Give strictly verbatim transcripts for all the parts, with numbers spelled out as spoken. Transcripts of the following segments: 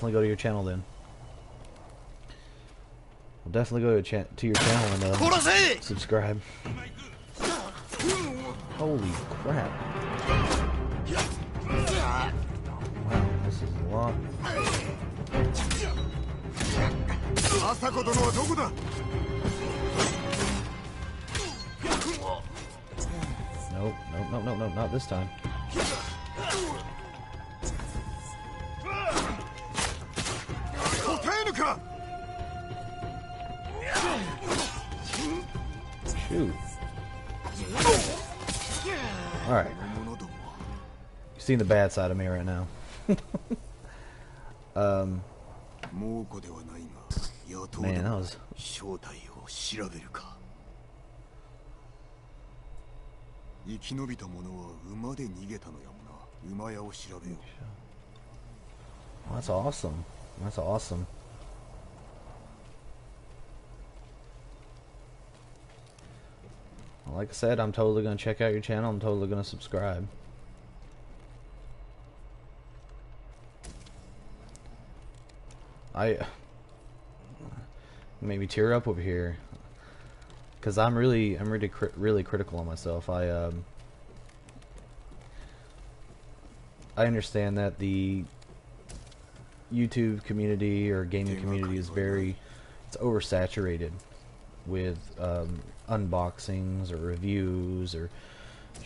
Definitely go to your channel then. We'll definitely go to, cha to your channel and uh, subscribe. Holy crap. Wow, this is a lot. Nope, nope, nope, nope, nope, not this time. Shoot. Alright. You've seen the bad side of me right now. um, man, that was... Well, that's awesome. That's awesome. Like I said, I'm totally going to check out your channel. I'm totally going to subscribe. I... Made me tear up over here. Because I'm really, I'm really, cri really critical on myself. I, um... I understand that the YouTube community or gaming community is very... It's oversaturated with, um... unboxings or reviews or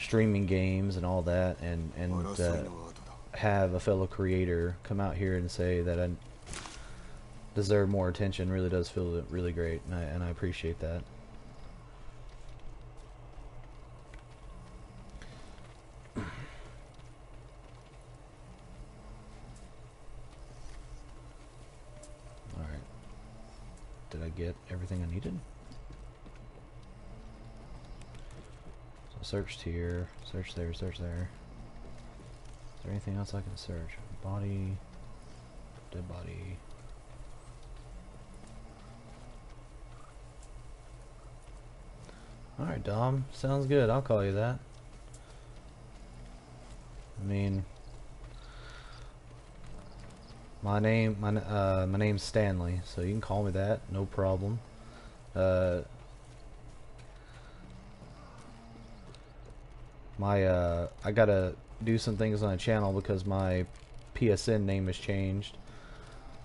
streaming games and all that, and and uh, have a fellow creator come out here and say that I deserve more attention really does feel really great, and I, and I appreciate that. All right, did I get everything I needed? Searched here, search there, search there. Is there anything else I can search? Body, dead body. Alright, Dom, sounds good. I'll call you that. I mean, my name, my uh, my name's Stanley, so you can call me that, no problem. Uh, My, uh, I gotta do some things on the channel because my P S N name has changed.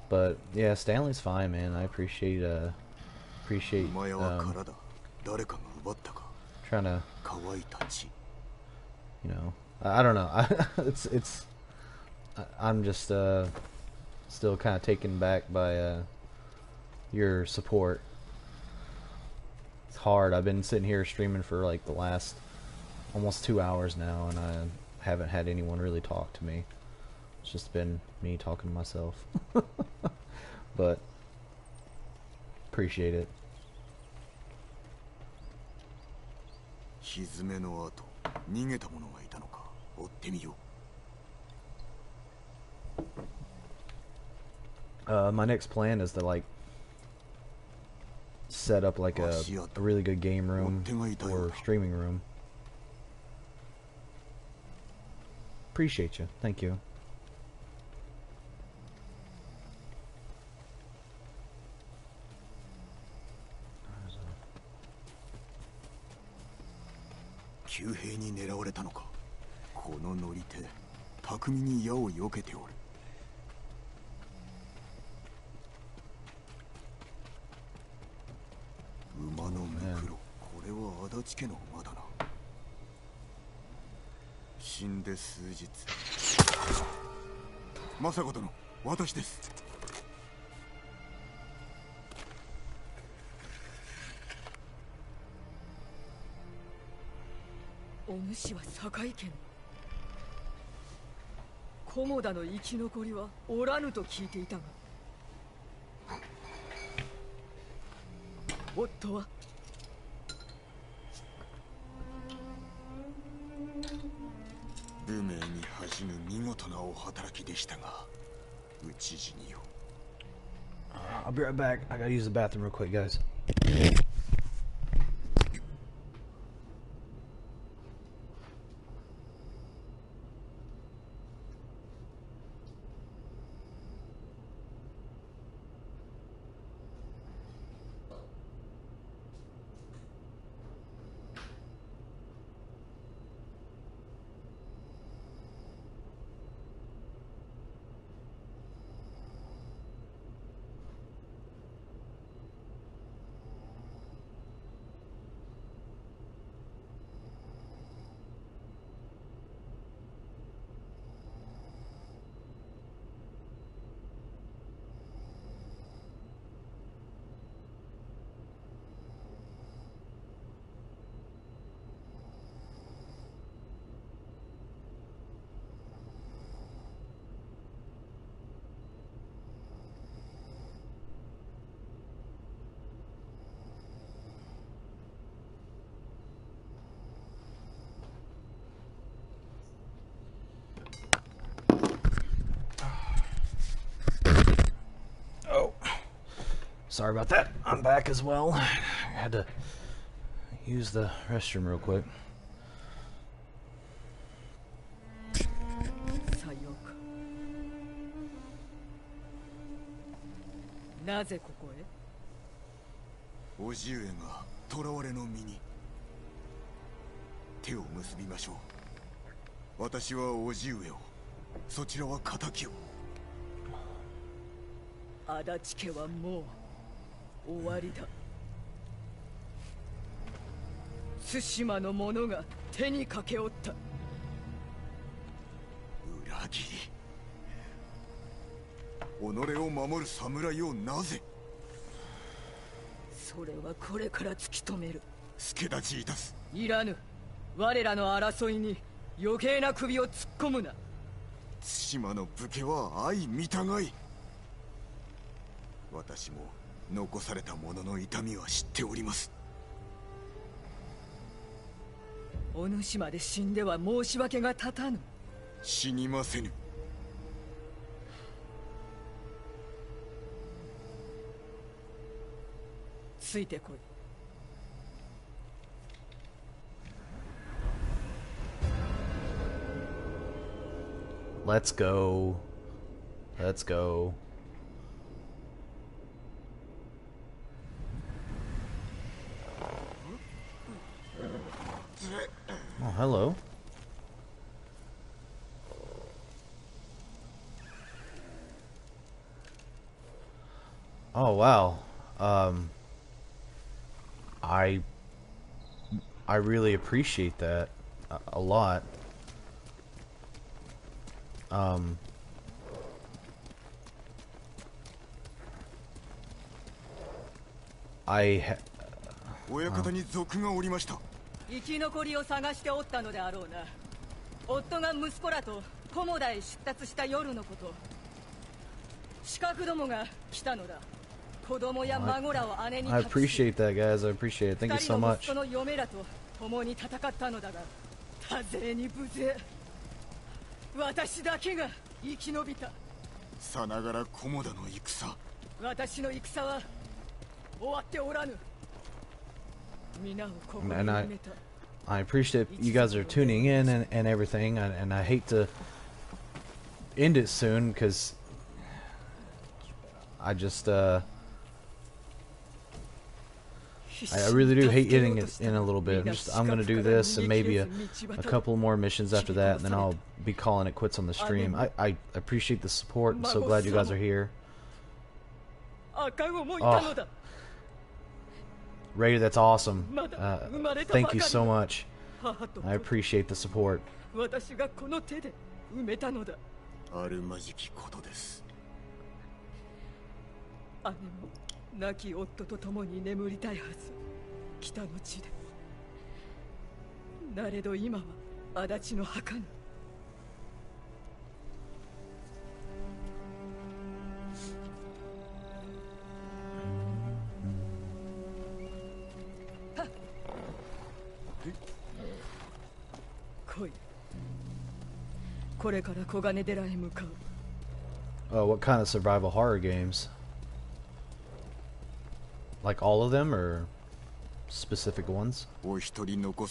But yeah, Stanley's fine, man. I appreciate, uh, appreciate, um, trying to, you know, I, I don't know. it's, it's, I, I'm just, uh, still kind of taken back by, uh, your support. It's hard. I've been sitting here streaming for like the last almost two hours now, and I haven't had anyone really talk to me. It's just been me talking to myself. But appreciate it. Uh, my next plan is to like set up like a, a really good game room or streaming room. Appreciate you. Thank you. Oh, What? I'll be right back. I gotta use the bathroom real quick, guys. Sorry about that. I'm back as well. I had to use the restroom real quick.それはこれから突き止める。私も残された者の痛みは知っております。お主まで死んでは申し訳が立たぬ。死にませぬ。 ついてこい。Let's go. Let's go. Oh, hello. Oh, wow. Um I I really appreciate that a, a lot. Um I ha oh. Oh, I, I appreciate that, guys. I appreciate it. Thank you so much. And I, I appreciate you guys are tuning in and, and everything. And, and I hate to end it soon because I just, uh, I really do hate hitting it in a little bit. I'm just I'm gonna do this and maybe a, a couple more missions after that, and then I'll be calling it quits on the stream. I, I appreciate the support. I'm so glad you guys are here. Oh. Ray, that's awesome. Uh, thank you so much. I appreciate the support. Oh, what kind of survival horror games? Like all of them, or specific ones? Resident Evil,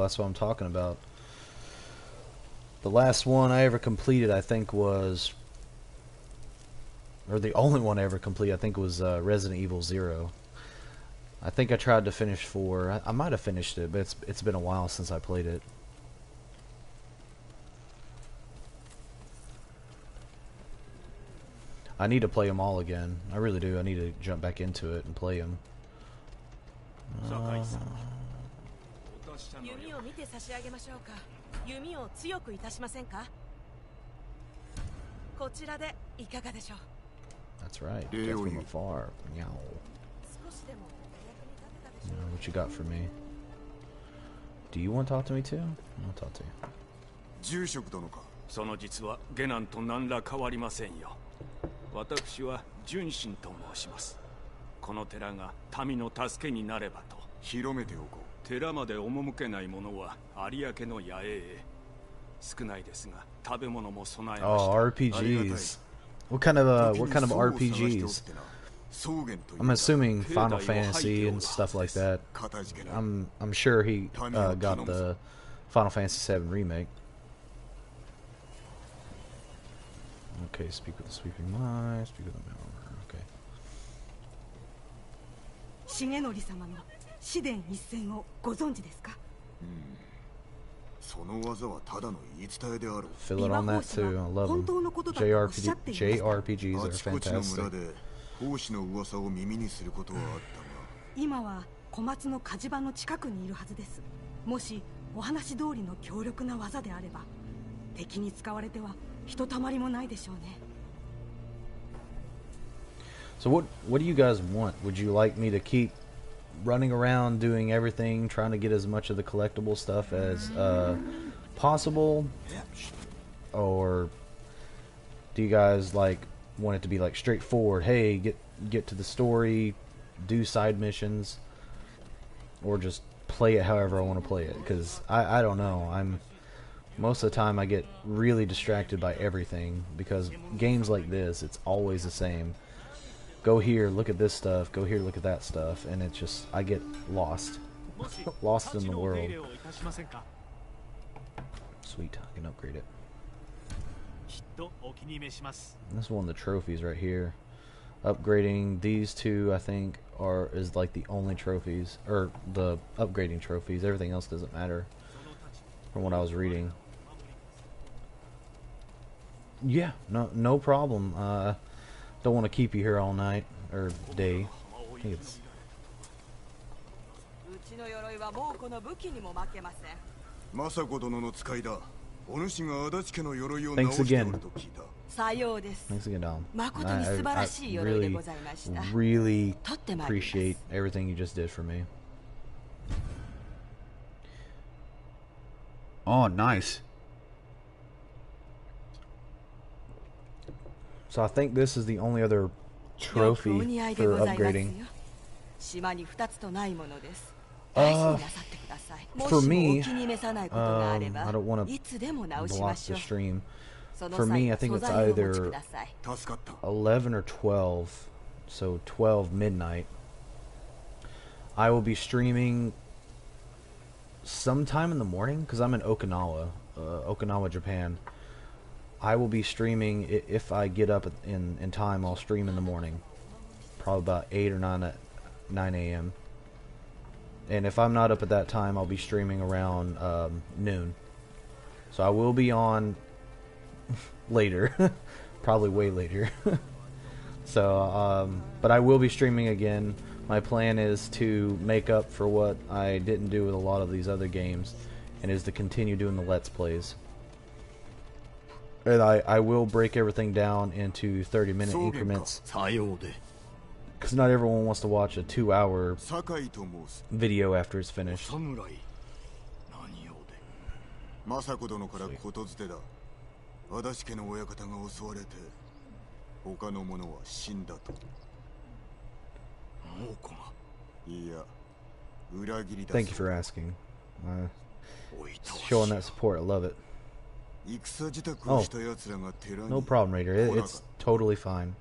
that's what I'm talking about. The last one I ever completed, I think, was, or the only one I ever completed, I think, was uh, Resident Evil Zero. I think I tried to finish four. I, I might have finished it, but it's it's been a while since I played it. I need to play them all again. I really do. I need to jump back into it and play them. Uh, That's right. Death from afar. Meow. You know, what you got for me? Do you want to talk to me too? I'll talk to you. Oh, R P Gs. What kind of uh, what kind of R P Gs? I'm assuming Final Fantasy and stuff like that. I'm I'm sure he uh, got the Final Fantasy seven remake. Okay, speak with the sweeping mind. Speak with the power. Okay. Fill it on that too. I love them. J R P G, J R P Gs are fantastic. 王子の噂を耳にすることはあったが、今は小松の火事場の近くにいるはずです。もしお話通りの強力な技であれば、敵に使われてはひとたまりもないでしょうね。So what what do you guys want? Would you like me to keep running around doing everything, trying to get as much of the collectible stuff as uh, possible? Or do you guys like want it to be like straightforward, hey, get get to the story, do side missions, or just play it however I want to play it? Because I, I don't know, I'm most of the time I get really distracted by everything, because games like this, it's always the same. Go here, look at this stuff, go here, look at that stuff, and it's just, I get lost. Lost in the world. Sweet, I can upgrade it. This is one of the trophies right here. Upgrading these two, I think, are is like the only trophies, or the upgrading trophies. Everything else doesn't matter, from what I was reading. Yeah, no, no problem. Uh, don't want to keep you here all night or day. I think it's. Thanks again. Thanks again, Dom. I, I, I really, really appreciate everything you just did for me. Oh, nice. So I think this is the only other trophy for upgrading. Uh, for me, um, I don't want to block the stream. For me, I think it's either eleven or twelve, so twelve midnight. I will be streaming sometime in the morning, because I'm in Okinawa, uh, Okinawa, Japan. I will be streaming, if I get up in, in time, I'll stream in the morning, probably about eight or nine a m And if I'm not up at that time, I'll be streaming around um, noon. So I will be on later, probably way later. So, um, but I will be streaming again. My plan is to make up for what I didn't do with a lot of these other games, and is to continue doing the Let's Plays. And I, I will break everything down into thirty minute increments. Because not everyone wants to watch a two hour video after it's finished. Sweet. Thank you for asking. Uh, showing that support, I love it. Oh, no problem, Raider. It, it's totally fine.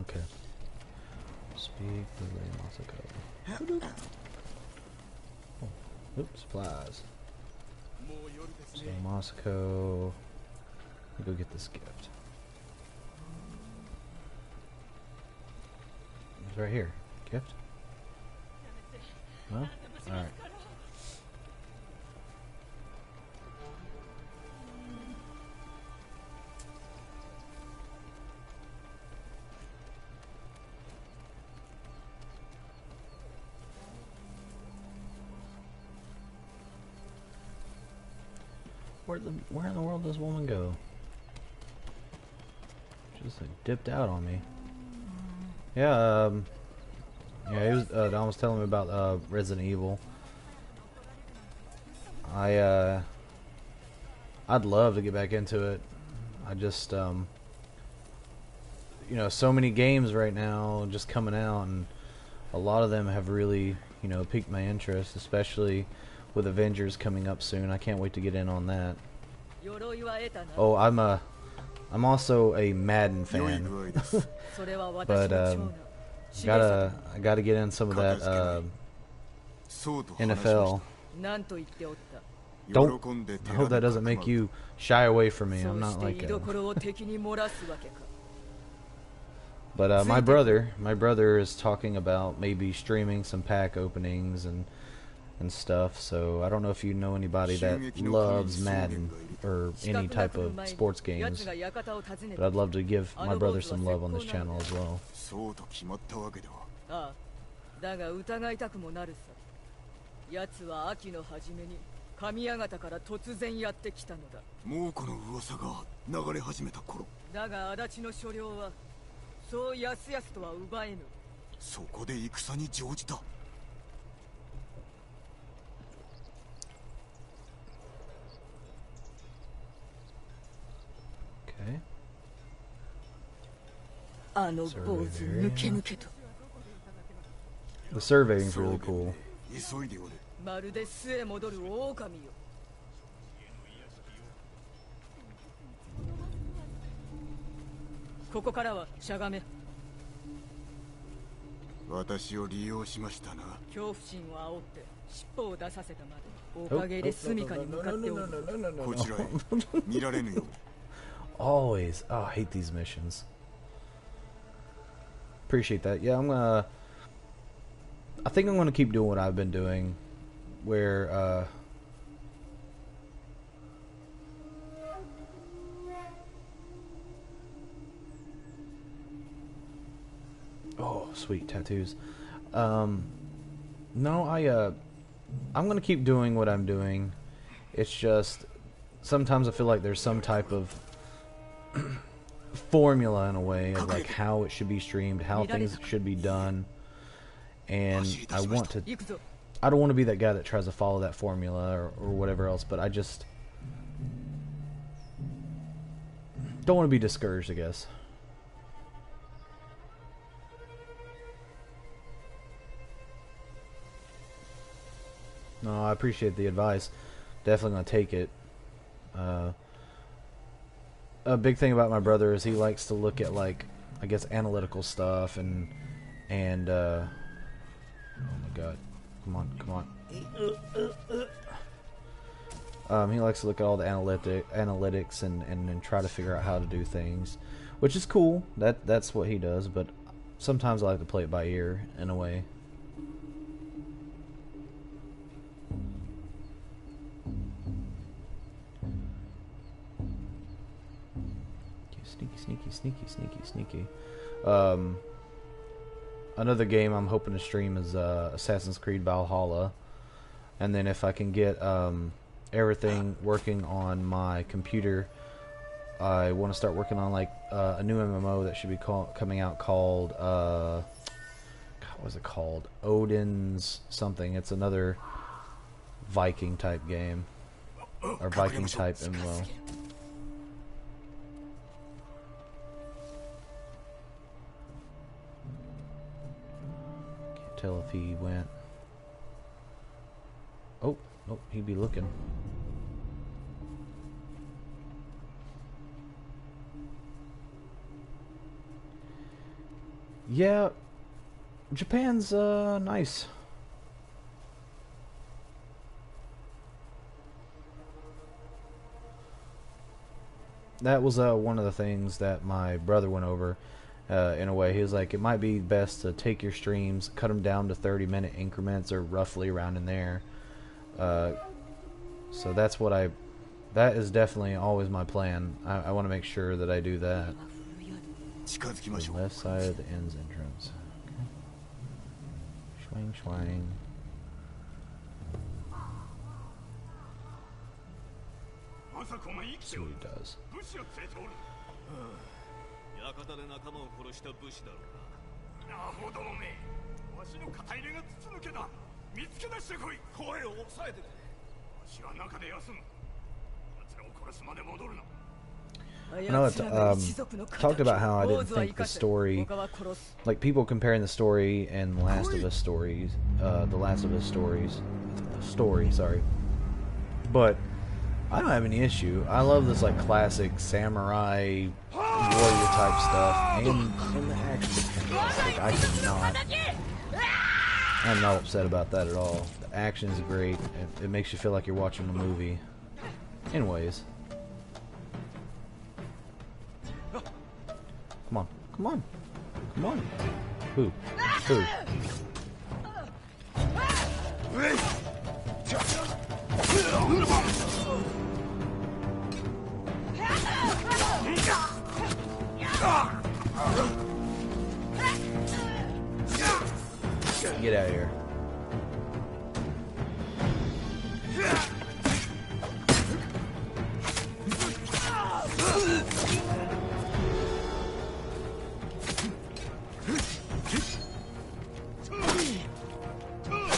Okay. Speak with Lady Masako. Oh, oops, supplies. So Masako, you go get this gift. It's right here. Gift. No? All right. Where the where in the world does woman go? She just like dipped out on me. Yeah, um, yeah, he was, uh, Don was telling me about uh, Resident Evil. I, uh, I'd love to get back into it. I just, um, you know, so many games right now just coming out, and a lot of them have really, you know, piqued my interest, especially with Avengers coming up soon. I can't wait to get in on that. Oh, I'm a... I'm also a Madden fan, but um, gotta I gotta get in some of that uh, N F L. Don't I hope that doesn't make you shy away from me. I'm not like that. But uh, my brother, my brother is talking about maybe streaming some pack openings and and stuff. So I don't know if you know anybody that loves Madden or any type of sports games, but I'd love to give my brother some love on this channel as well. The surveying's really cool. Always. Oh, I hate these missions. Appreciate that. Yeah, I'm gonna. I think I'm gonna keep doing what I've been doing, where uh, oh, sweet tattoos. Um, no, I uh, I'm gonna keep doing what I'm doing. It's just sometimes I feel like there's some type of formula in a way of like how it should be streamed, how things should be done, and I want to I don't want to be that guy that tries to follow that formula or, or whatever else, but I just don't want to be discouraged, I guess. No, I appreciate the advice. Definitely gonna take it. uh A big thing about my brother is he likes to look at, like, I guess analytical stuff and and uh, oh my god, come on, come on. Um, he likes to look at all the analytic analytics and and then try to figure out how to do things, which is cool. That that's what he does, but sometimes I like to play it by ear in a way. Sneaky, sneaky, sneaky, sneaky. Um, another game I'm hoping to stream is uh, Assassin's Creed Valhalla. And then if I can get um, everything working on my computer, I want to start working on like uh, a new M M O that should be call coming out called... Uh, God, what was it called? Odin's something. It's another Viking-type game. Or Viking-type M M O. Tell if he went. Oh, oh, he'd be looking. Yeah, Japan's uh, nice. That was uh, one of the things that my brother went over. Uh, in a way, he was like, it might be best to take your streams, cut them down to thirty minute increments, or roughly around in there. Uh, so that's what I, that is definitely always my plan. I, I want to make sure that I do that. The left side of the end's entrance. Okay. Schwang, schwang. See what he does. I know it's, um, talked about how I didn't think the story, like people comparing the story and Last of Us stories, uh, the Last of Us stories, story, sorry, but I don't have any issue. I love this like classic samurai warrior type stuff, and, and the action. Like, I cannot. I'm not upset about that at all. The action is great. It, it makes you feel like you're watching a movie. Anyways, come on, come on, come on. Who? Who? Get out of here.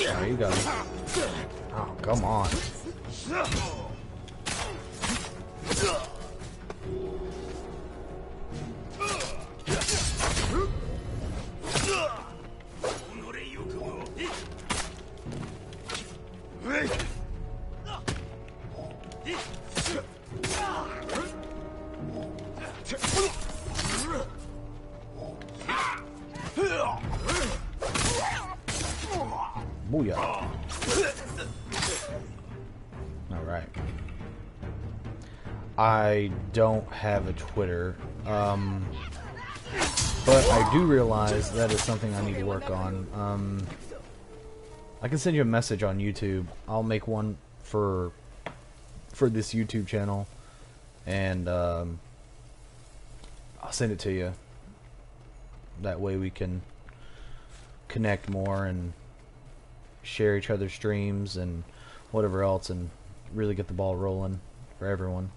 There you go. Oh, come on. I don't have a Twitter, um, but I do realize that is something I need to work on. Um, I can send you a message on YouTube. I'll make one for for this YouTube channel, and um, I'll send it to you. That way we can connect more and share each other's streams and whatever else, and really get the ball rolling for everyone.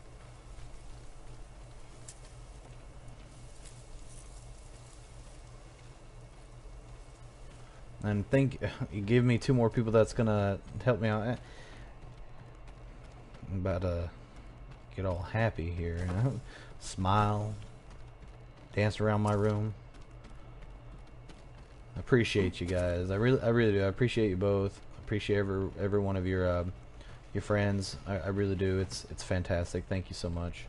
And think you give me two more people that's gonna help me out. I'm about to get all happy here, you know? Smile, dance around my room. I appreciate you guys. I really, I really do. I appreciate you both. I appreciate every every one of your uh, your friends. I, I really do. It's it's fantastic. Thank you so much.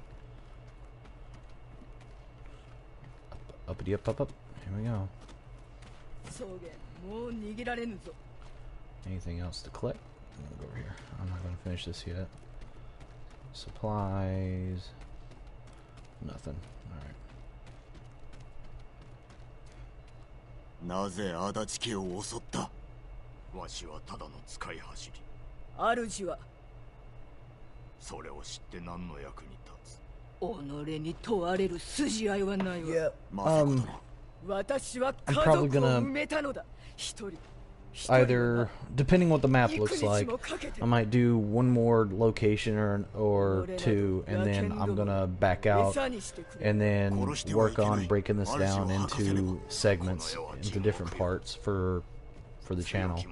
Up, uppity up up up. Here we go. So good. Anything else to collect? I'm gonna go over here. I'm not gonna finish this yet. Supplies. Nothing. Alright. Yeah. Um, I'm probably gonna either, depending what the map looks like, I might do one more location or or two, and then I'm gonna back out and then work on breaking this down into segments, into different parts for for the channel.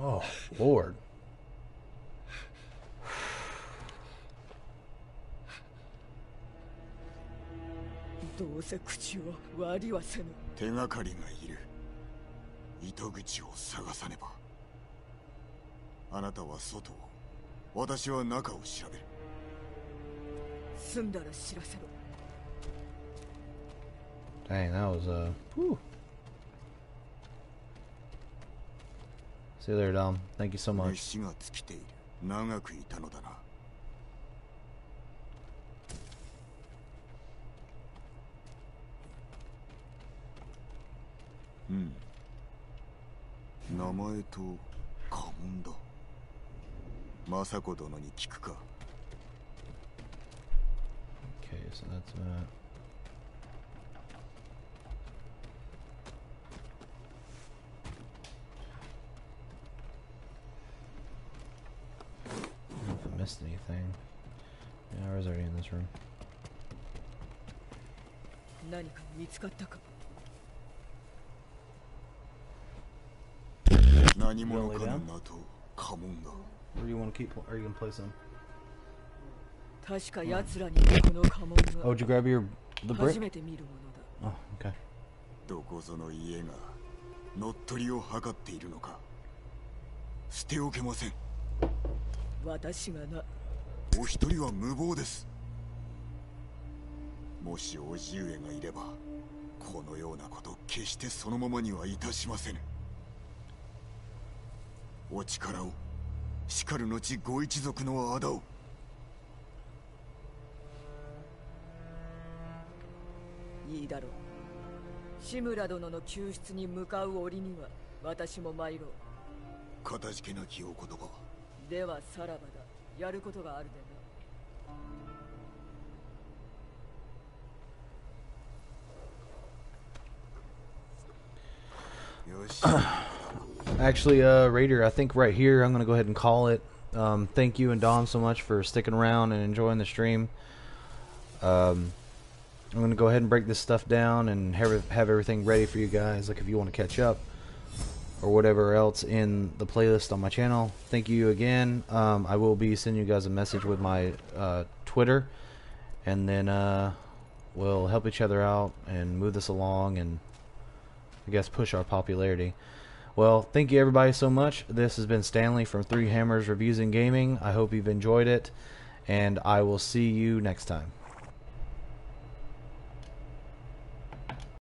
Oh, Lord. あなたは外を、私は中を調べる。済んだら知らせろ。 Dang, that was uh, whew. See you there, Dom. Thank you so much. Hmm. Name to Kamundo. Masako dono ni kiku ka. Okay, so that's that. Anything. Yeah, I was already in this room. You wanna lay down? Where do you want to keep? Are you gonna place them? Hmm. Oh, did you grab your the brick? Oh, okay. I ではさらばだ。やることがあるでな。Actually, uh, Raider, I think right here I'm going to go ahead and call it. Um, thank you and Dom so much for sticking around and enjoying the stream. Um, I'm going to go ahead and break this stuff down and have, have everything ready for you guys, like if you want to catch up or whatever else in the playlist on my channel. Thank you again. Um, I will be sending you guys a message with my uh, Twitter, and then uh, we'll help each other out and move this along and I guess push our popularity. Well, thank you everybody so much. This has been Stanley from Three Hammers Reviews and Gaming. I hope you've enjoyed it, and I will see you next time.